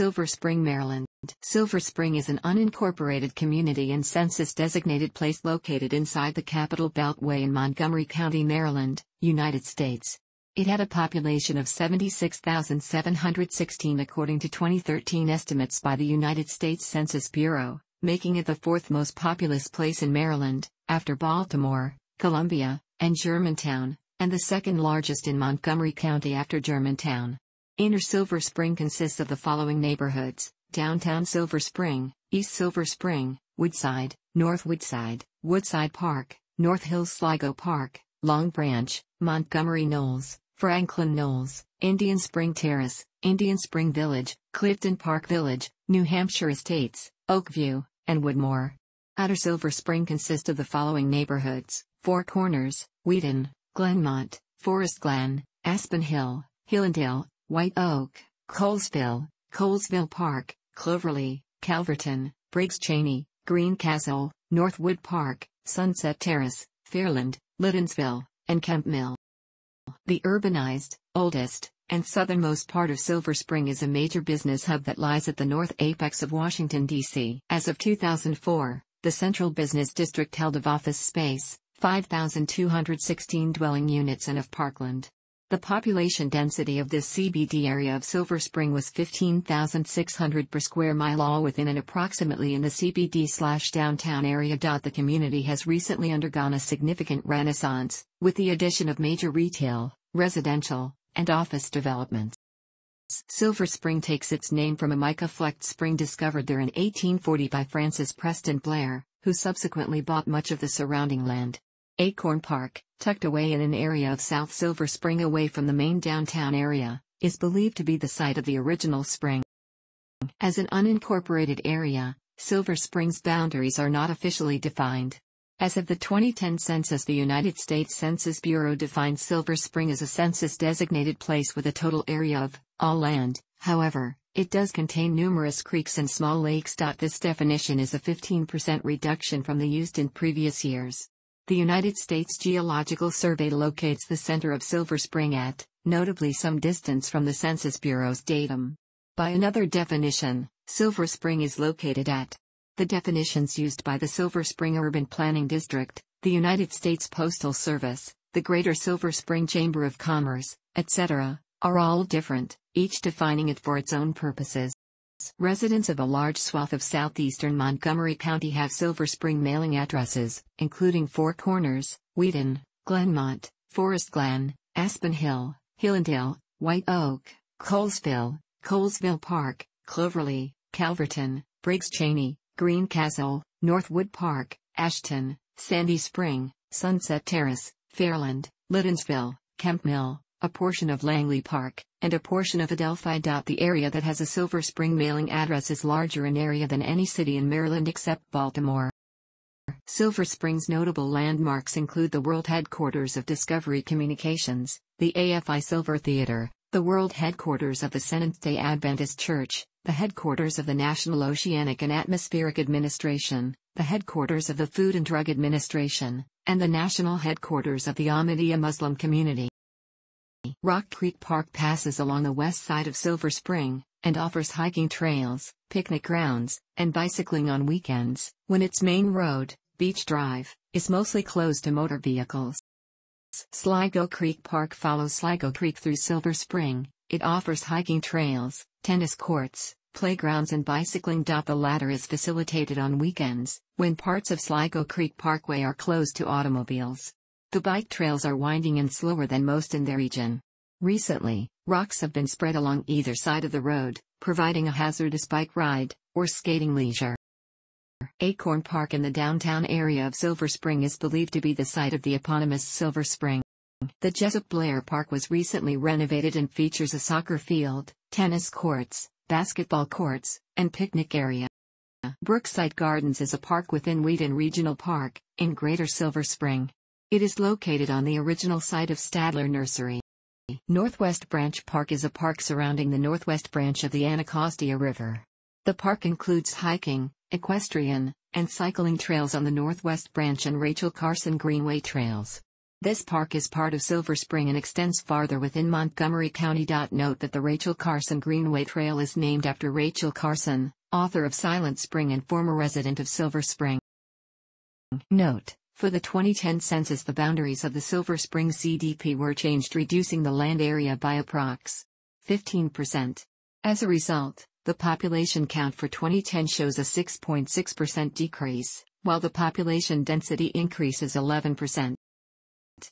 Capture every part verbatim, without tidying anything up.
Silver Spring, Maryland. Silver Spring is an unincorporated community and census-designated place located inside the Capitol Beltway in Montgomery County, Maryland, United States. It had a population of seventy-six thousand seven hundred sixteen according to twenty thirteen estimates by the United States Census Bureau, making it the fourth most populous place in Maryland, after Baltimore, Columbia, and Germantown, and the second largest in Montgomery County after Germantown. Inner Silver Spring consists of the following neighborhoods: Downtown Silver Spring, East Silver Spring, Woodside, North Woodside, Woodside Park, North Hills Sligo Park, Long Branch, Montgomery Knolls, Franklin Knolls, Indian Spring Terrace, Indian Spring Village, Clifton Park Village, New Hampshire Estates, Oakview, and Woodmore. Outer Silver Spring consists of the following neighborhoods: Four Corners, Wheaton, Glenmont, Forest Glen, Aspen Hill, Hillendale, White Oak, Colesville, Colesville Park, Cloverly, Calverton, Briggs Cheney, Green Castle, Northwood Park, Sunset Terrace, Fairland, Littonsville, and Kemp Mill. The urbanized, oldest, and southernmost part of Silver Spring is a major business hub that lies at the north apex of Washington, D C As of two thousand four, the Central Business District held of office space, five thousand two hundred sixteen dwelling units, and of parkland. The population density of this C B D area of Silver Spring was fifteen thousand six hundred per square mile, all within and approximately in the C B D/downtown area. The community has recently undergone a significant renaissance, with the addition of major retail, residential, and office developments. Silver Spring takes its name from a mica-flecked spring discovered there in eighteen forty by Francis Preston Blair, who subsequently bought much of the surrounding land. Acorn Park, tucked away in an area of South Silver Spring away from the main downtown area, is believed to be the site of the original spring. As an unincorporated area, Silver Spring's boundaries are not officially defined. As of the twenty ten census, the United States Census Bureau defines Silver Spring as a census-designated place with a total area of all land. However, it does contain numerous creeks and small lakes. This definition is a fifteen percent reduction from the used in previous years. The United States Geological Survey locates the center of Silver Spring at, notably, some distance from the Census Bureau's datum. By another definition, Silver Spring is located at. The definitions used by the Silver Spring Urban Planning District, the United States Postal Service, the Greater Silver Spring Chamber of Commerce, et cetera, are all different, each defining it for its own purposes. Residents of a large swath of southeastern Montgomery County have Silver Spring mailing addresses, including Four Corners, Wheaton, Glenmont, Forest Glen, Aspen Hill, Hillendale, White Oak, Colesville, Colesville Park, Cloverly, Calverton, Briggs Cheney, Green Castle, Northwood Park, Ashton, Sandy Spring, Sunset Terrace, Fairland, Littonsville, Kemp Mill, a portion of Langley Park, and a portion of Adelphi. The area that has a Silver Spring mailing address is larger in area than any city in Maryland except Baltimore. Silver Spring's notable landmarks include the world headquarters of Discovery Communications, the A F I Silver Theater, the world headquarters of the Seventh-day Adventist Church, the headquarters of the National Oceanic and Atmospheric Administration, the headquarters of the Food and Drug Administration, and the national headquarters of the Ahmadiyya Muslim Community. Rock Creek Park passes along the west side of Silver Spring, and offers hiking trails, picnic grounds, and bicycling on weekends, when its main road, Beach Drive, is mostly closed to motor vehicles. Sligo Creek Park follows Sligo Creek through Silver Spring. It offers hiking trails, tennis courts, playgrounds, and bicycling. The latter is facilitated on weekends, when parts of Sligo Creek Parkway are closed to automobiles. The bike trails are winding and slower than most in their region. Recently, rocks have been spread along either side of the road, providing a hazardous bike ride or skating leisure. Acorn Park in the downtown area of Silver Spring is believed to be the site of the eponymous Silver Spring. The Jessup Blair Park was recently renovated and features a soccer field, tennis courts, basketball courts, and picnic area. Brookside Gardens is a park within Wheaton Regional Park, in Greater Silver Spring. It is located on the original site of Stadler Nursery. Northwest Branch Park is a park surrounding the northwest branch of the Anacostia River. The park includes hiking, equestrian, and cycling trails on the northwest branch and Rachel Carson Greenway trails. This park is part of Silver Spring and extends farther within Montgomery County. Note that the Rachel Carson Greenway Trail is named after Rachel Carson, author of Silent Spring and former resident of Silver Spring. Note, for the twenty ten census the boundaries of the Silver Spring C D P were changed, reducing the land area by approx. fifteen percent. As a result, the population count for twenty ten shows a six point six percent decrease, while the population density increase is eleven percent.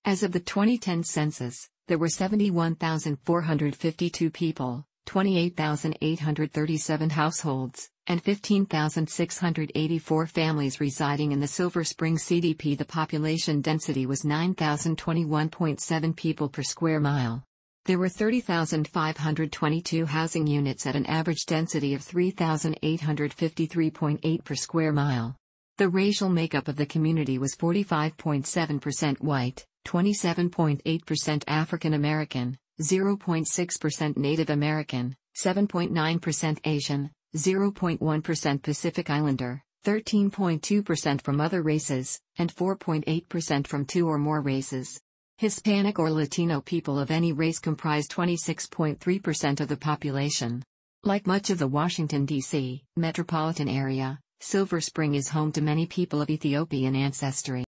As of the twenty ten census, there were seventy-one thousand four hundred fifty-two people, twenty-eight thousand eight hundred thirty-seven households, and fifteen thousand six hundred eighty-four families residing in the Silver Spring C D P. The population density was nine thousand twenty-one point seven people per square mile. There were thirty thousand five hundred twenty-two housing units at an average density of three thousand eight hundred fifty-three point eight per square mile. The racial makeup of the community was forty-five point seven percent white, twenty-seven point eight percent African American, zero point six percent Native American, seven point nine percent Asian, zero point one percent Pacific Islander, thirteen point two percent from other races, and four point eight percent from two or more races. Hispanic or Latino people of any race comprised twenty-six point three percent of the population. Like much of the Washington, D C metropolitan area, Silver Spring is home to many people of Ethiopian ancestry.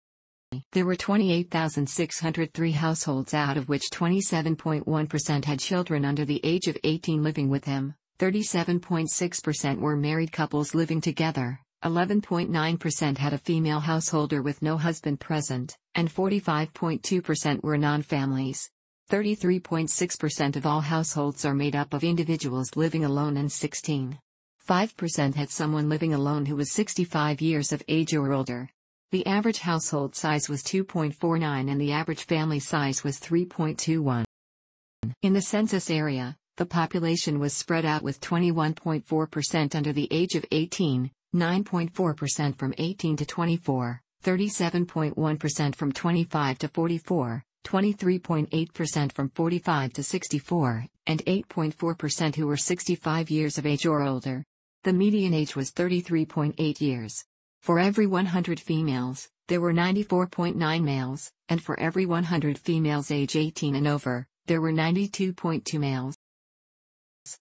There were twenty-eight thousand six hundred three households, out of which twenty-seven point one percent had children under the age of eighteen living with them, thirty-seven point six percent were married couples living together, eleven point nine percent had a female householder with no husband present, and forty-five point two percent were non-families. thirty-three point six percent of all households are made up of individuals living alone, and sixteen point five percent had someone living alone who was sixty-five years of age or older. The average household size was two point four nine and the average family size was three point two one. In the census area, the population was spread out with twenty-one point four percent under the age of eighteen, nine point four percent from eighteen to twenty-four, thirty-seven point one percent from twenty-five to forty-four, twenty-three point eight percent from forty-five to sixty-four, and eight point four percent who were sixty-five years of age or older. The median age was thirty-three point eight years. For every one hundred females, there were ninety-four point nine males, and for every one hundred females age eighteen and over, there were ninety-two point two males.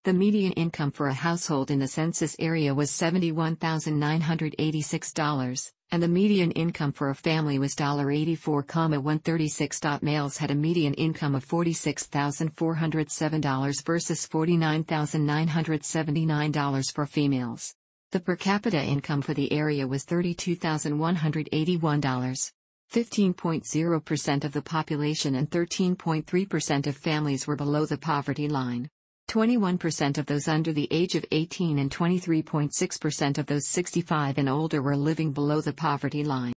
The median income for a household in the census area was seventy-one thousand nine hundred eighty-six dollars, and the median income for a family was one dollar eighty-four cents one thirty-six. Males had a median income of forty-six thousand four hundred seven dollars versus forty-nine thousand nine hundred seventy-nine dollars for females. The per capita income for the area was thirty-two thousand one hundred eighty-one dollars. fifteen point zero percent of the population and thirteen point three percent of families were below the poverty line. twenty-one percent of those under the age of eighteen and twenty-three point six percent of those sixty-five and older were living below the poverty line.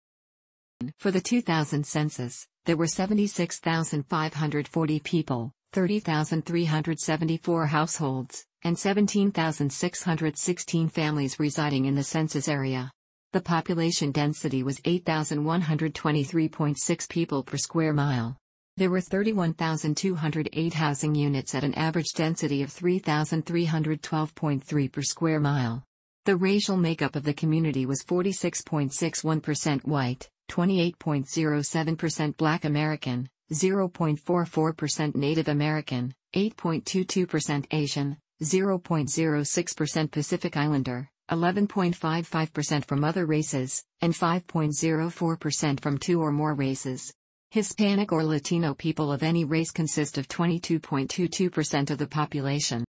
For the two thousand census, there were seventy-six thousand five hundred forty people, thirty thousand three hundred seventy-four households, and seventeen thousand six hundred sixteen families residing in the census area. The population density was eight thousand one hundred twenty-three point six people per square mile. There were thirty-one thousand two hundred eight housing units at an average density of three thousand three hundred twelve point three per square mile. The racial makeup of the community was forty-six point six one percent white, twenty-eight point zero seven percent Black American, zero point four four percent Native American, eight point two two percent Asian, zero point zero six percent Pacific Islander, eleven point five five percent from other races, and five point zero four percent from two or more races. Hispanic or Latino people of any race consist of twenty-two point two two percent of the population.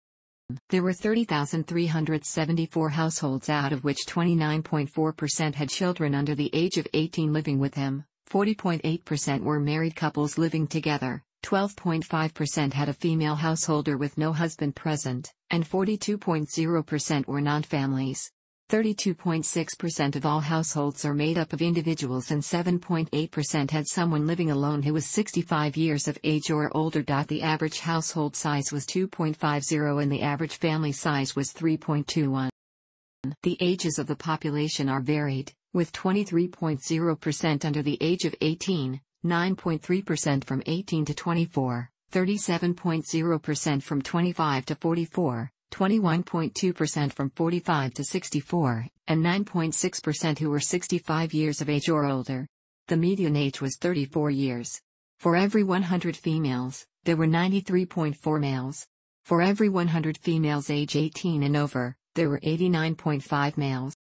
There were thirty thousand three hundred seventy-four households, out of which twenty-nine point four percent had children under the age of eighteen living with them, forty point eight percent were married couples living together, twelve point five percent had a female householder with no husband present, and forty-two point zero percent were non-families. thirty-two point six percent of all households are made up of individuals, and seven point eight percent had someone living alone who was sixty-five years of age or older. The average household size was two point five zero and the average family size was three point two one. The ages of the population are varied, with twenty-three point zero percent under the age of eighteen, nine point three percent from eighteen to twenty-four, thirty-seven point zero percent from twenty-five to forty-four, twenty-one point two percent from forty-five to sixty-four, and nine point six percent who were sixty-five years of age or older. The median age was thirty-four years. For every one hundred females, there were ninety-three point four males. For every one hundred females age eighteen and over, there were eighty-nine point five males.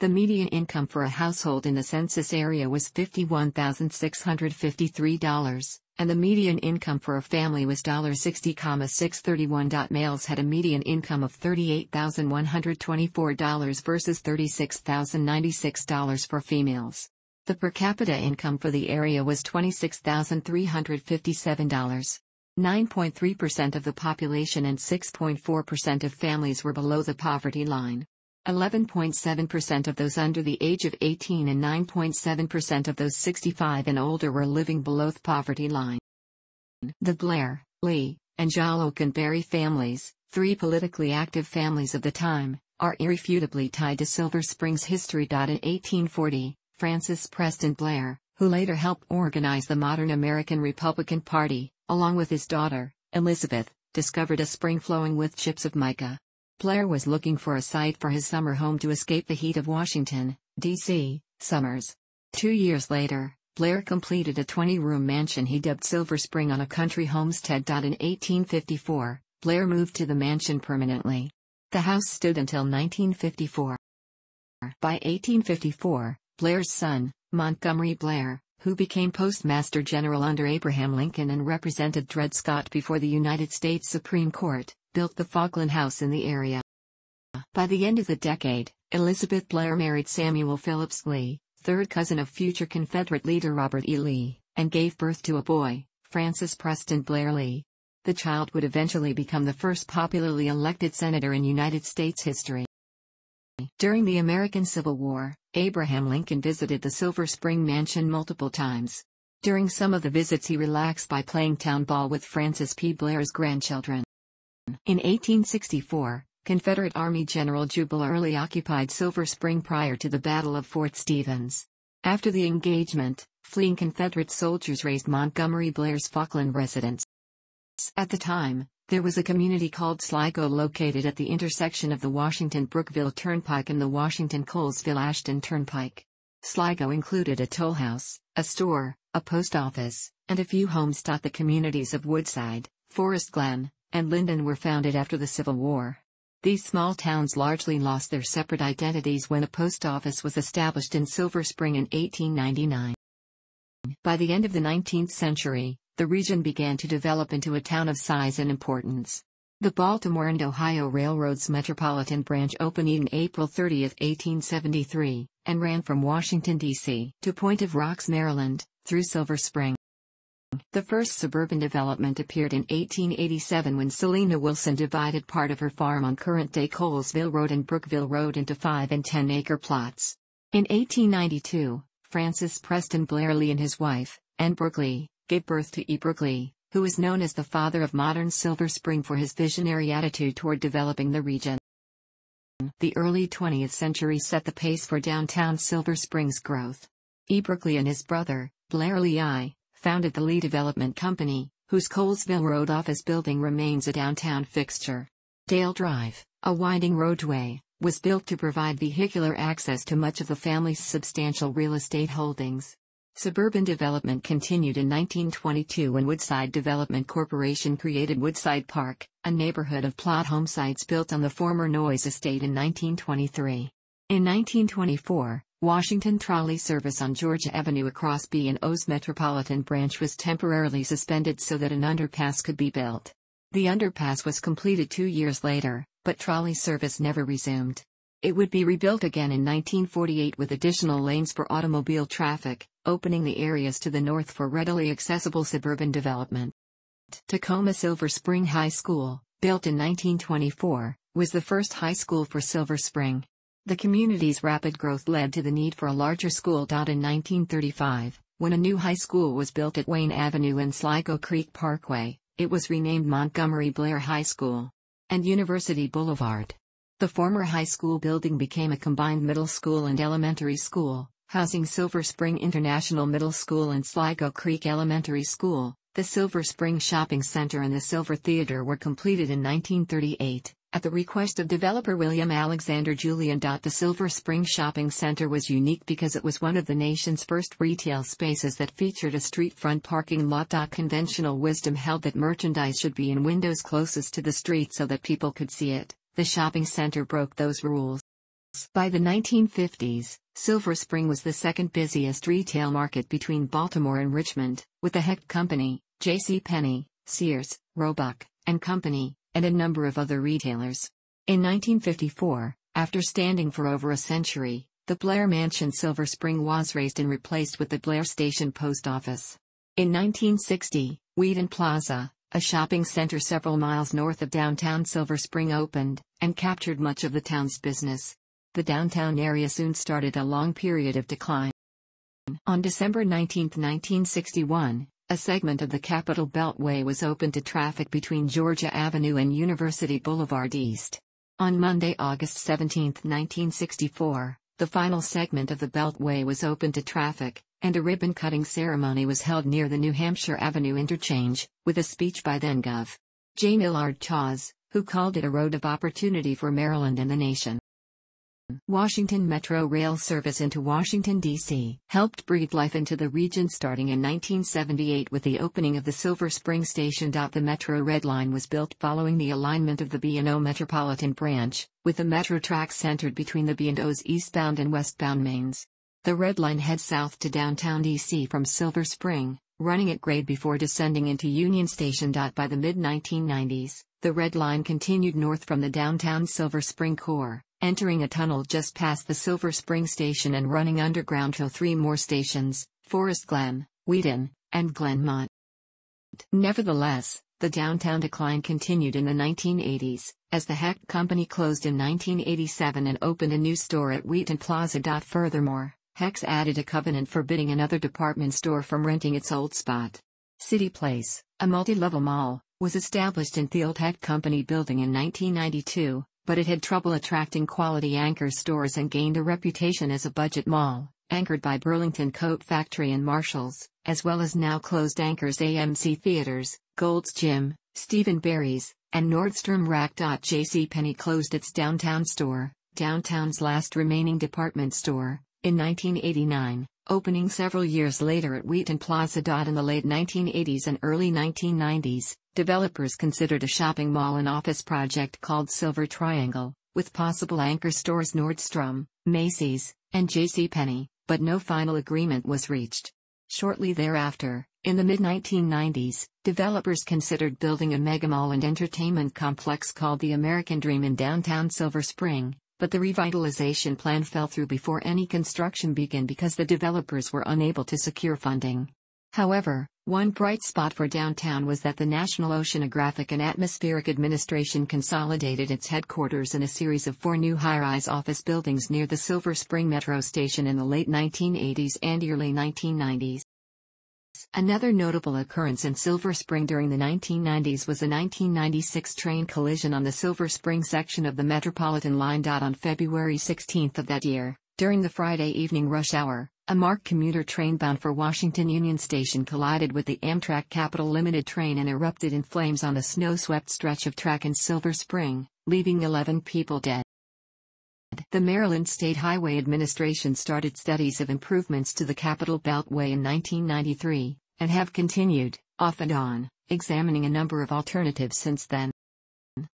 The median income for a household in the census area was fifty-one thousand six hundred fifty-three dollars, and the median income for a family was sixty thousand six hundred thirty-one dollars. Males had a median income of thirty-eight thousand one hundred twenty-four dollars versus thirty-six thousand ninety-six dollars for females. The per capita income for the area was twenty-six thousand three hundred fifty-seven dollars. nine point three percent of the population and six point four percent of families were below the poverty line. eleven point seven percent of those under the age of eighteen and nine point seven percent of those sixty-five and older were living below the poverty line. The Blair, Lee, and Jalocanberry families, three politically active families of the time, are irrefutably tied to Silver Spring's history. In eighteen forty, Francis Preston Blair, who later helped organize the modern American Republican Party, along with his daughter, Elizabeth, discovered a spring flowing with chips of mica. Blair was looking for a site for his summer home to escape the heat of Washington, D C, summers. Two years later, Blair completed a twenty-room mansion he dubbed Silver Spring on a country homestead. In eighteen fifty-four, Blair moved to the mansion permanently. The house stood until nineteen fifty-four. By eighteen fifty-four, Blair's son, Montgomery Blair, who became Postmaster General under Abraham Lincoln and represented Dred Scott before the United States Supreme Court, built the Falkland House in the area. By the end of the decade, Elizabeth Blair married Samuel Phillips Lee, third cousin of future Confederate leader Robert E. Lee, and gave birth to a boy, Francis Preston Blair Lee. The child would eventually become the first popularly elected senator in United States history. During the American Civil War, Abraham Lincoln visited the Silver Spring mansion multiple times. During some of the visits he relaxed by playing town ball with Francis P. Blair's grandchildren. In eighteen sixty-four, Confederate Army General Jubal Early occupied Silver Spring prior to the Battle of Fort Stevens. After the engagement, fleeing Confederate soldiers razed Montgomery Blair's Falkland residence. At the time, there was a community called Sligo located at the intersection of the Washington-Brookville Turnpike and the Washington-Colesville-Ashton Turnpike. Sligo included a toll house, a store, a post office, and a few homes. The communities of Woodside, Forest Glen, and Linden were founded after the Civil War. These small towns largely lost their separate identities when a post office was established in Silver Spring in eighteen ninety-nine. By the end of the nineteenth century, the region began to develop into a town of size and importance. The Baltimore and Ohio Railroad's Metropolitan Branch opened in April thirtieth, eighteen seventy-three, and ran from Washington, D C to Point of Rocks, Maryland, through Silver Spring. The first suburban development appeared in eighteen eighty-seven when Selena Wilson divided part of her farm on current-day Colesville Road and Brookville Road into five and ten acre plots. In eighteen ninety-two, Francis Preston Blair Lee and his wife, Ann Brookley, gave birth to E. Brooke Lee, who is known as the father of modern Silver Spring for his visionary attitude toward developing the region. The early twentieth century set the pace for downtown Silver Spring's growth. E. Brooke Lee and his brother, Blair Lee I, founded the Lee Development Company, whose Colesville Road office building remains a downtown fixture. Dale Drive, a winding roadway, was built to provide vehicular access to much of the family's substantial real estate holdings. Suburban development continued in nineteen twenty-two when Woodside Development Corporation created Woodside Park, a neighborhood of plot home sites built on the former Noyes Estate in nineteen twenty-three. In nineteen twenty-four, Washington trolley service on Georgia Avenue across B and O's Metropolitan Branch was temporarily suspended so that an underpass could be built. The underpass was completed two years later, but trolley service never resumed. It would be rebuilt again in nineteen forty-eight with additional lanes for automobile traffic, opening the areas to the north for readily accessible suburban development. Tacoma Silver Spring High School, built in nineteen twenty-four, was the first high school for Silver Spring. The community's rapid growth led to the need for a larger school. In nineteen thirty-five, when a new high school was built at Wayne Avenue and Sligo Creek Parkway, it was renamed Montgomery Blair High School and University Boulevard. The former high school building became a combined middle school and elementary school, housing Silver Spring International Middle School and Sligo Creek Elementary School. The Silver Spring Shopping Center and the Silver Theater were completed in nineteen thirty-eight. At the request of developer William Alexander Julian. The Silver Spring Shopping Center was unique because it was one of the nation's first retail spaces that featured a street front parking lot. Conventional wisdom held that merchandise should be in windows closest to the street so that people could see it. The shopping center broke those rules. By the nineteen fifties, Silver Spring was the second busiest retail market between Baltimore and Richmond, with the Hecht Company, J C Penney, Sears, Roebuck, and Company, and a number of other retailers. In nineteen fifty-four, after standing for over a century, the Blair Mansion Silver Spring was razed and replaced with the Blair Station Post Office. In nineteen sixty, Wheaton Plaza, a shopping center several miles north of downtown Silver Spring, opened, and captured much of the town's business. The downtown area soon started a long period of decline. On December nineteenth, nineteen sixty-one, a segment of the Capitol Beltway was opened to traffic between Georgia Avenue and University Boulevard East. On Monday, August seventeenth, nineteen sixty-four, the final segment of the Beltway was opened to traffic, and a ribbon-cutting ceremony was held near the New Hampshire Avenue interchange, with a speech by then-Governor J. Millard Tawes, who called it a road of opportunity for Maryland and the nation. Washington Metro Rail service into Washington, D C helped breathe life into the region starting in nineteen seventy-eight with the opening of the Silver Spring Station. The Metro Red Line was built following the alignment of the B and O Metropolitan Branch, with the Metro tracks centered between the B and O's eastbound and westbound mains. The Red Line heads south to downtown D C from Silver Spring, running at grade before descending into Union Station. By the mid nineteen nineties, the Red Line continued north from the downtown Silver Spring core, entering a tunnel just past the Silver Spring Station and running underground till three more stations, Forest Glen, Wheaton, and Glenmont. Nevertheless, the downtown decline continued in the nineteen eighties, as the Hecht Company closed in nineteen eighty-seven and opened a new store at Wheaton Plaza. Furthermore, Hecht added a covenant forbidding another department store from renting its old spot. City Place, a multi-level mall, was established in the old Hecht Company building in nineteen ninety-two. But it had trouble attracting quality anchor stores and gained a reputation as a budget mall, anchored by Burlington Coat Factory and Marshalls, as well as now closed anchors A M C Theaters, Gold's Gym, Stephen Barry's, and Nordstrom Rack. J C Penney closed its downtown store, downtown's last remaining department store, in nineteen eighty-nine, opening several years later at Wheaton Plaza. In the late nineteen eighties and early nineteen nineties, developers considered a shopping mall and office project called Silver Triangle, with possible anchor stores Nordstrom, Macy's, and J C Penney, but no final agreement was reached. Shortly thereafter, in the mid nineteen nineties, developers considered building a megamall and entertainment complex called the American Dream in downtown Silver Spring, but the revitalization plan fell through before any construction began because the developers were unable to secure funding. However, one bright spot for downtown was that the National Oceanic and Atmospheric Administration consolidated its headquarters in a series of four new high-rise office buildings near the Silver Spring Metro Station in the late nineteen eighties and early nineteen nineties. Another notable occurrence in Silver Spring during the nineteen nineties was a nineteen ninety-six train collision on the Silver Spring section of the Metropolitan Line. On February sixteenth of that year, during the Friday evening rush hour, a marked commuter train bound for Washington Union Station collided with the Amtrak Capital Limited train and erupted in flames on a snow-swept stretch of track in Silver Spring, leaving eleven people dead. The Maryland State Highway Administration started studies of improvements to the Capital Beltway in nineteen ninety-three, and have continued, off and on, examining a number of alternatives since then.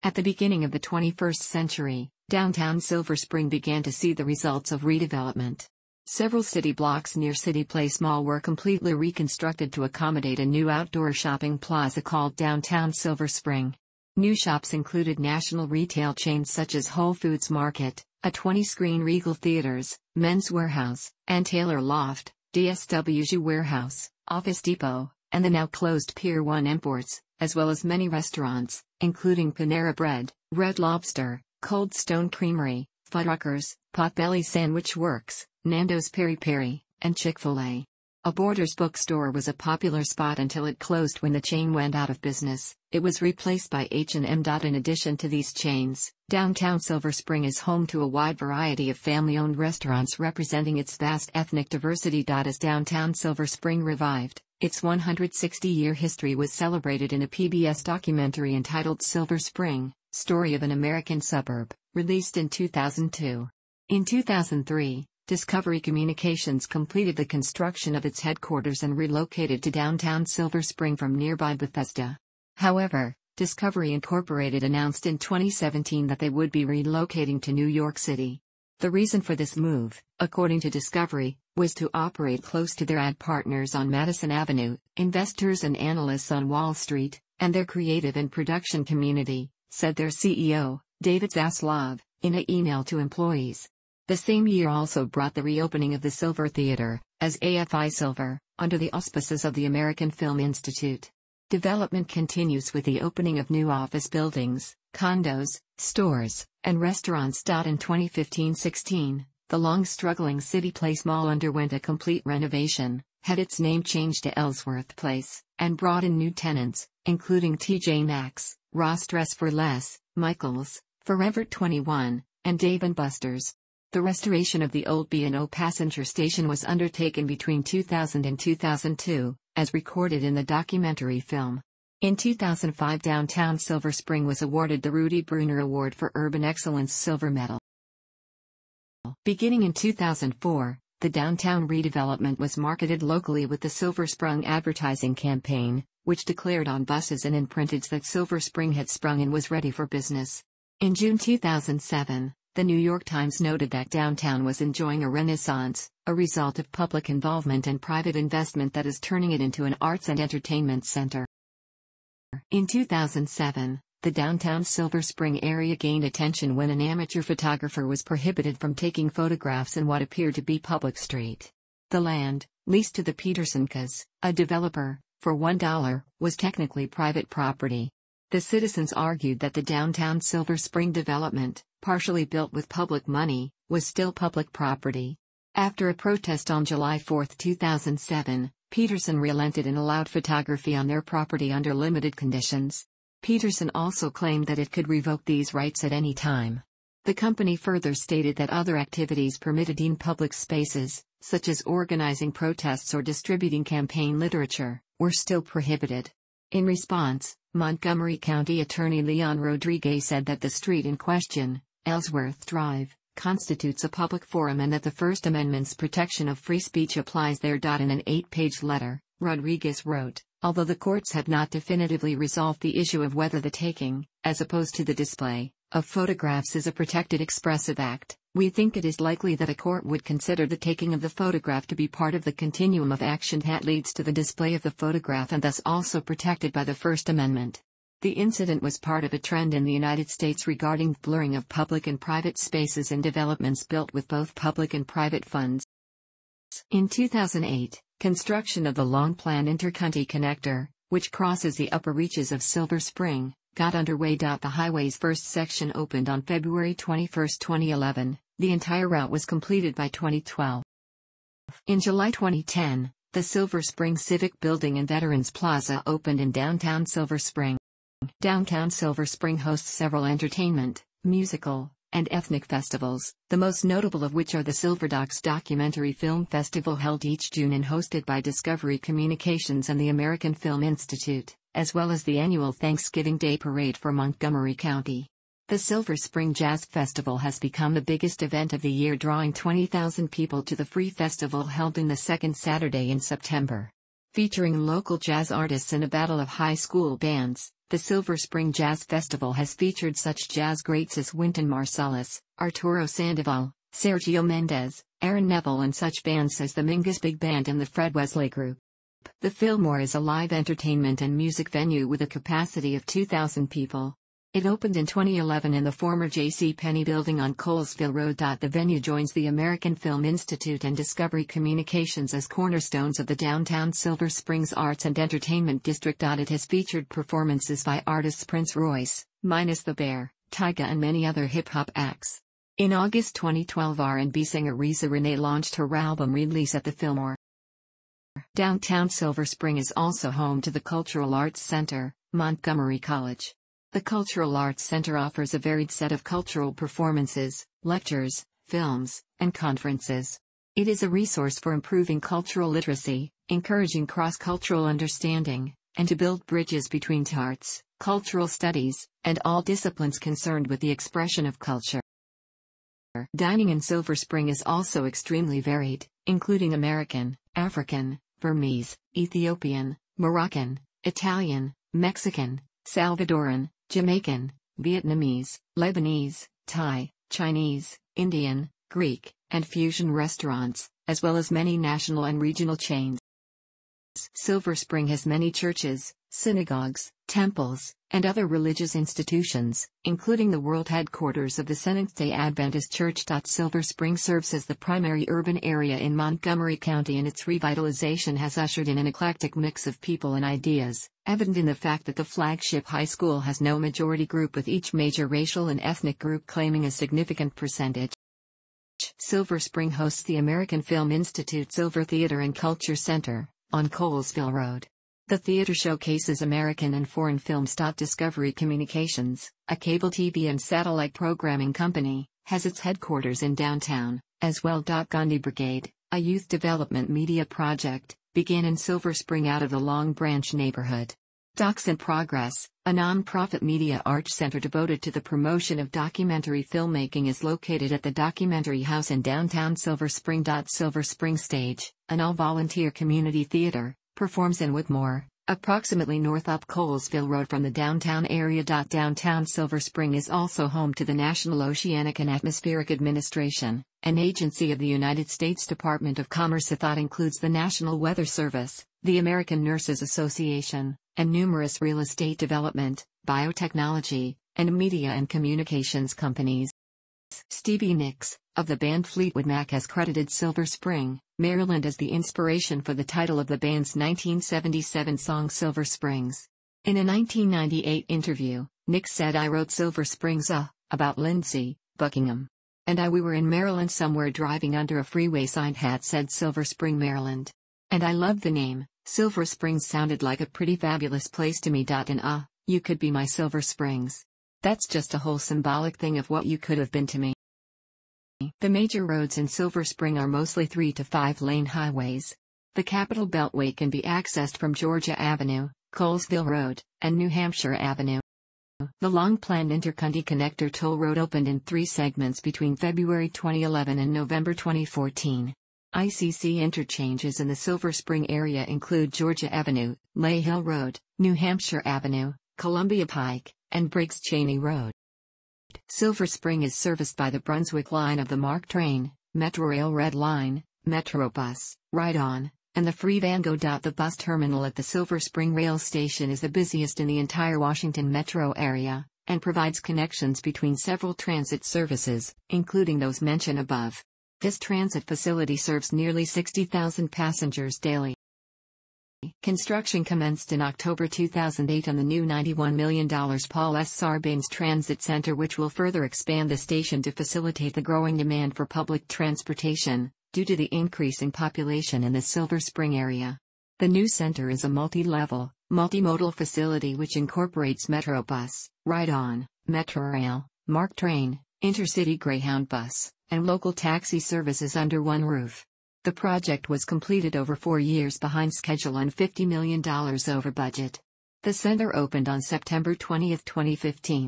At the beginning of the twenty-first century, downtown Silver Spring began to see the results of redevelopment. Several city blocks near City Place Mall were completely reconstructed to accommodate a new outdoor shopping plaza called Downtown Silver Spring. New shops included national retail chains such as Whole Foods Market, a twenty-screen Regal Theaters, Men's Warehouse, and Taylor Loft, D S W Warehouse, Office Depot, and the now-closed Pier one Imports, as well as many restaurants, including Panera Bread, Red Lobster, Cold Stone Creamery, Fuddruckers, Potbelly Sandwich Works, Nando's Peri Peri, and Chick-fil-A. A Borders bookstore was a popular spot until it closed when the chain went out of business. It was replaced by H and M. In addition to these chains, downtown Silver Spring is home to a wide variety of family-owned restaurants representing its vast ethnic diversity. As downtown Silver Spring revived, its one hundred sixty-year history was celebrated in a P B S documentary entitled Silver Spring, Story of an American Suburb, released in two thousand two. In two thousand three, Discovery Communications completed the construction of its headquarters and relocated to downtown Silver Spring from nearby Bethesda. However, Discovery Incorporated announced in twenty seventeen that they would be relocating to New York City. The reason for this move, according to Discovery, was to operate close to their ad partners on Madison Avenue, investors and analysts on Wall Street, and their creative and production community, said their C E O, David Zaslav, in an email to employees. The same year also brought the reopening of the Silver Theater, as A F I Silver, under the auspices of the American Film Institute. Development continues with the opening of new office buildings, condos, stores, and restaurants. In twenty fifteen sixteen, the long-struggling City Place Mall underwent a complete renovation, had its name changed to Ellsworth Place, and brought in new tenants, including T J Maxx, Ross Dress for Less, Michaels, Forever twenty-one, and Dave and Buster's. The restoration of the old B and O passenger station was undertaken between two thousand and two thousand two, as recorded in the documentary film. In two thousand five, downtown Silver Spring was awarded the Rudy Bruner Award for Urban Excellence Silver Medal. Beginning in two thousand four, the downtown redevelopment was marketed locally with the Silver Sprung advertising campaign, which declared on buses and in printage that Silver Spring had sprung and was ready for business. In June two thousand seven, The New York Times noted that downtown was enjoying a renaissance, a result of public involvement and private investment that is turning it into an arts and entertainment center. In two thousand seven, the downtown Silver Spring area gained attention when an amateur photographer was prohibited from taking photographs in what appeared to be public street. The land, leased to the Petersencas, a developer, for one dollar, was technically private property. The citizens argued that the downtown Silver Spring development, partially built with public money, was still public property. After a protest on July fourth two thousand seven, Peterson relented and allowed photography on their property under limited conditions. Peterson also claimed that it could revoke these rights at any time. The company further stated that other activities permitted in public spaces, such as organizing protests or distributing campaign literature, were still prohibited. In response, Montgomery County Attorney Leon Rodriguez said that the street in question, Ellsworth Drive, constitutes a public forum and that the First Amendment's protection of free speech applies there. In an eight-page letter, Rodriguez wrote, "Although the courts have not definitively resolved the issue of whether the taking, as opposed to the display, of photographs is a protected expressive act, we think it is likely that a court would consider the taking of the photograph to be part of the continuum of action that leads to the display of the photograph and thus also protected by the First Amendment." The incident was part of a trend in the United States regarding the blurring of public and private spaces in developments built with both public and private funds. In two thousand eight, construction of the long-planned Intercounty Connector, which crosses the upper reaches of Silver Spring, got underway. The highway's first section opened on February twenty-first twenty eleven, the entire route was completed by twenty twelve. In July twenty ten, the Silver Spring Civic Building and Veterans Plaza opened in downtown Silver Spring. Downtown Silver Spring hosts several entertainment, musical, and ethnic festivals, the most notable of which are the Silverdocs documentary film festival held each June and hosted by Discovery Communications and the American Film Institute, as well as the annual Thanksgiving Day Parade for Montgomery County. The Silver Spring Jazz Festival has become the biggest event of the year, drawing twenty thousand people to the free festival held in the second Saturday in September. Featuring local jazz artists and a battle of high school bands, the Silver Spring Jazz Festival has featured such jazz greats as Wynton Marsalis, Arturo Sandoval, Sergio Mendez, Aaron Neville, and such bands as the Mingus Big Band and the Fred Wesley Group. The Fillmore is a live entertainment and music venue with a capacity of two thousand people. It opened in twenty eleven in the former J C Penney building on Colesville Road. The venue joins the American Film Institute and Discovery Communications as cornerstones of the downtown Silver Springs Arts and Entertainment District. It has featured performances by artists Prince Royce, Minus the Bear, Tyga, and many other hip-hop acts. In August twenty twelve, R and B singer Reza Renee launched her album release at the Fillmore. Downtown Silver Spring is also home to the Cultural Arts Center, Montgomery College. The Cultural Arts Center offers a varied set of cultural performances, lectures, films, and conferences. It is a resource for improving cultural literacy, encouraging cross-cultural understanding, and to build bridges between arts, cultural studies, and all disciplines concerned with the expression of culture. Dining in Silver Spring is also extremely varied, including American, African, Burmese, Ethiopian, Moroccan, Italian, Mexican, Salvadoran, Jamaican, Vietnamese, Lebanese, Thai, Chinese, Indian, Greek, and fusion restaurants, as well as many national and regional chains. Silver Spring has many churches, synagogues, temples, and other religious institutions, including the world headquarters of the Seventh-day Adventist Church. Silver Spring serves as the primary urban area in Montgomery County, and its revitalization has ushered in an eclectic mix of people and ideas, evident in the fact that the flagship high school has no majority group, with each major racial and ethnic group claiming a significant percentage. Silver Spring hosts the American Film Institute Silver Theater and Culture Center, on Colesville Road. The theater showcases American and foreign films. Discovery Communications, a cable T V and satellite programming company, has its headquarters in downtown, as well. Gandhi Brigade, a youth development media project, began in Silver Spring out of the Long Branch neighborhood. Docs in Progress, a non-profit media arts center devoted to the promotion of documentary filmmaking, is located at the Documentary House in downtown Silver Spring. Silver Spring Stage, an all-volunteer community theater, performs in Whitmore, approximately north up Colesville Road from the downtown area. Downtown Silver Spring is also home to the National Oceanic and Atmospheric Administration, an agency of the United States Department of Commerce that includes the National Weather Service, the American Nurses Association, and numerous real estate development, biotechnology, and media and communications companies. Stevie Nicks, of the band Fleetwood Mac, has credited Silver Spring, Maryland as the inspiration for the title of the band's nineteen seventy-seven song Silver Springs. In a nineteen ninety-eight interview, Nicks said, "I wrote Silver Springs uh, about Lindsay, Buckingham. And I we were in Maryland somewhere driving under a freeway sign hat said Silver Spring, Maryland. And I loved the name. Silver Springs sounded like a pretty fabulous place to me. And uh, you could be my Silver Springs. That's just a whole symbolic thing of what you could have been to me." The major roads in Silver Spring are mostly three to five lane highways. The Capitol Beltway can be accessed from Georgia Avenue, Colesville Road, and New Hampshire Avenue. The long-planned Intercounty Connector Toll Road opened in three segments between February twenty eleven and November twenty fourteen. I C C interchanges in the Silver Spring area include Georgia Avenue, Lay Hill Road, New Hampshire Avenue, Columbia Pike, and Briggs-Cheney Road. Silver Spring is serviced by the Brunswick Line of the MARC train, Metrorail Red Line, Metrobus, Ride On, and the Free Van Go. The bus terminal at the Silver Spring Rail Station is the busiest in the entire Washington metro area, and provides connections between several transit services, including those mentioned above. This transit facility serves nearly sixty thousand passengers daily. Construction commenced in October two thousand eight on the new ninety-one million dollar Paul S. Sarbanes Transit Center, which will further expand the station to facilitate the growing demand for public transportation, due to the increasing population in the Silver Spring area. The new center is a multi-level, multimodal facility which incorporates Metrobus, Ride-On, Metrorail, MARC Train, Intercity Greyhound Bus, and local taxi services under one roof. The project was completed over four years behind schedule and fifty million dollars over budget. The center opened on September twentieth, twenty fifteen.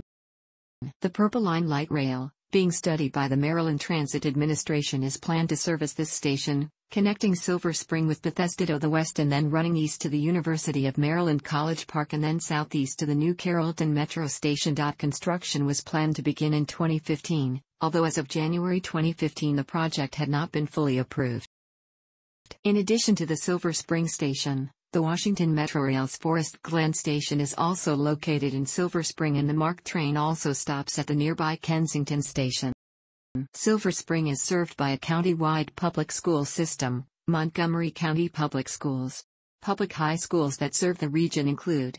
The Purple Line Light Rail, being studied by the Maryland Transit Administration, is planned to service this station, connecting Silver Spring with Bethesda to the west and then running east to the University of Maryland College Park and then southeast to the new Carrollton Metro Station. Construction was planned to begin in twenty fifteen, although as of January twenty fifteen the project had not been fully approved. In addition to the Silver Spring Station, the Washington Metrorail's Forest Glen Station is also located in Silver Spring, and the MARC train also stops at the nearby Kensington Station. Silver Spring is served by a county-wide public school system, Montgomery County Public Schools. Public high schools that serve the region include.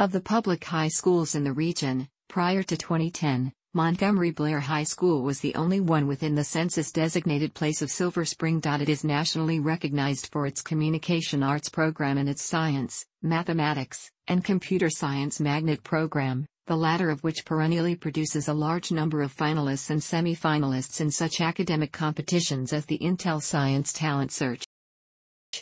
Of the public high schools in the region, prior to twenty ten, Montgomery Blair High School was the only one within the census-designated place of Silver Spring. It is nationally recognized for its communication arts program and its science, mathematics, and computer science magnet program, the latter of which perennially produces a large number of finalists and semi-finalists in such academic competitions as the Intel Science Talent Search.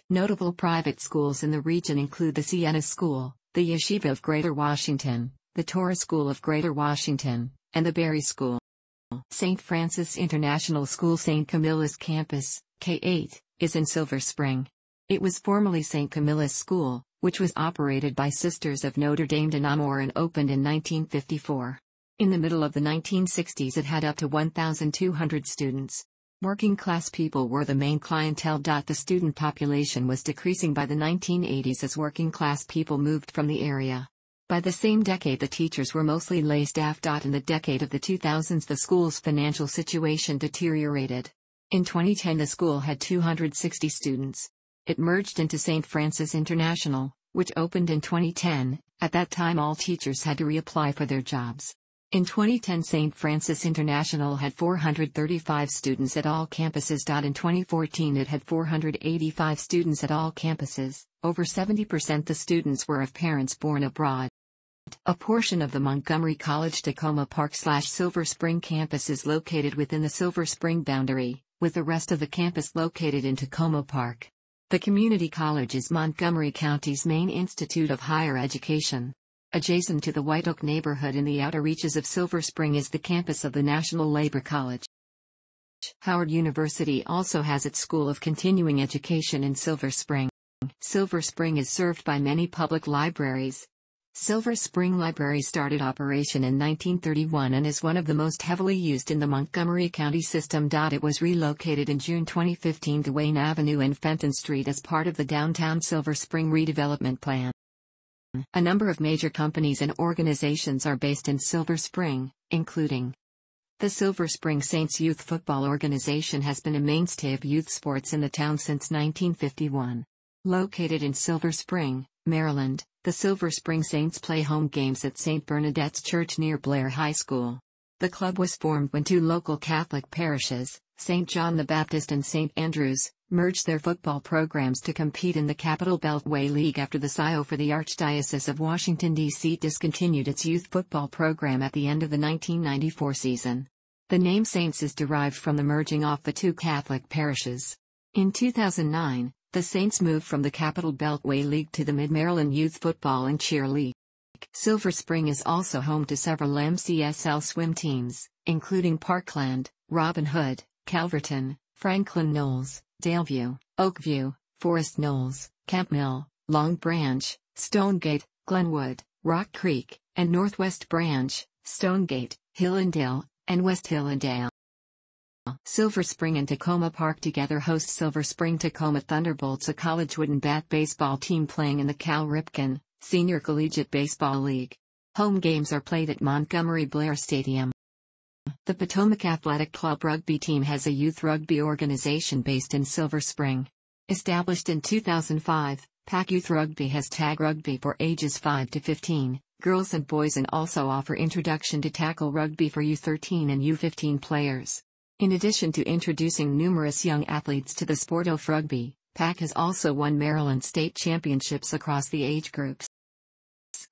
Notable private schools in the region include the Siena School, the Yeshiva of Greater Washington, the Torah School of Greater Washington, and the Berry School. Saint Francis International School Saint Camillus Campus, K eight, is in Silver Spring. It was formerly Saint Camillus School, which was operated by Sisters of Notre Dame de Namur and opened in nineteen fifty-four. In the middle of the nineteen sixties it had up to one thousand two hundred students. Working-class people were the main clientele. The student population was decreasing by the nineteen eighties as working-class people moved from the area. By the same decade the teachers were mostly lay staff. In the decade of the two thousands the school's financial situation deteriorated. In twenty ten the school had two hundred sixty students. It merged into Saint Francis International, which opened in twenty ten. At that time all teachers had to reapply for their jobs. In twenty ten Saint Francis International had four hundred thirty-five students at all campuses. In twenty fourteen it had four hundred eighty-five students at all campuses, over seventy percent the students were of parents born abroad. A portion of the Montgomery College Tacoma Park/Silver Spring campus is located within the Silver Spring boundary, with the rest of the campus located in Tacoma Park. The community college is Montgomery County's main institute of higher education. Adjacent to the White Oak neighborhood in the outer reaches of Silver Spring is the campus of the National Labor College. Howard University also has its School of Continuing Education in Silver Spring. Silver Spring is served by many public libraries. Silver Spring Library started operation in nineteen thirty-one and is one of the most heavily used in the Montgomery County system. It was relocated in June twenty fifteen to Wayne Avenue and Fenton Street as part of the Downtown Silver Spring redevelopment plan. A number of major companies and organizations are based in Silver Spring, including the Silver Spring Saints Youth Football Organization has been a mainstay of youth sports in the town since nineteen fifty-one. Located in Silver Spring, Maryland, the Silver Spring Saints play home games at Saint Bernadette's Church near Blair High School. The club was formed when two local Catholic parishes, Saint John the Baptist and Saint Andrews, merged their football programs to compete in the Capital Beltway League after the S I O for the Archdiocese of Washington, D C discontinued its youth football program at the end of the nineteen ninety-four season. The name Saints is derived from the merging of the two Catholic parishes. In two thousand nine, the Saints moved from the Capital Beltway League to the Mid-Maryland Youth Football and Cheer League. Silver Spring is also home to several M C S L swim teams, including Parkland, Robin Hood, Calverton, Franklin Knowles, Daleview, Oakview, Forest Knowles, Camp Mill, Long Branch, Stonegate, Glenwood, Rock Creek, and Northwest Branch, Stonegate, Hillendale, and West Hillendale. Silver Spring and Tacoma Park together host Silver Spring Tacoma Thunderbolts, a college wooden bat baseball team playing in the Cal Ripken Senior Collegiate Baseball League. Home games are played at Montgomery Blair Stadium. The Potomac Athletic Club rugby team has a youth rugby organization based in Silver Spring. Established in two thousand five, Pac Youth Rugby has tag rugby for ages five to fifteen, girls and boys, and also offer introduction to tackle rugby for U thirteen and U fifteen players. In addition to introducing numerous young athletes to the sport of rugby, Pac has also won Maryland state championships across the age groups.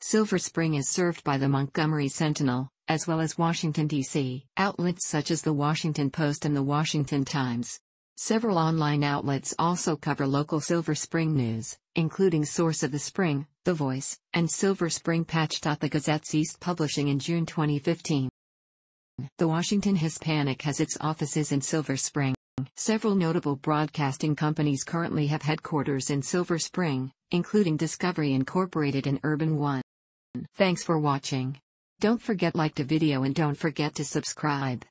Silver Spring is served by the Montgomery Sentinel, as well as Washington, D C outlets such as the Washington Post and the Washington Times. Several online outlets also cover local Silver Spring news, including Source of the Spring, The Voice, and Silver Spring Patch. The Gazette ceased publishing in June twenty fifteen. The Washington Hispanic has its offices in Silver Spring. Several notable broadcasting companies currently have headquarters in Silver Spring, including Discovery Incorporated and Urban One. Thanks for watching. Don't forget to like the video and don't forget to subscribe.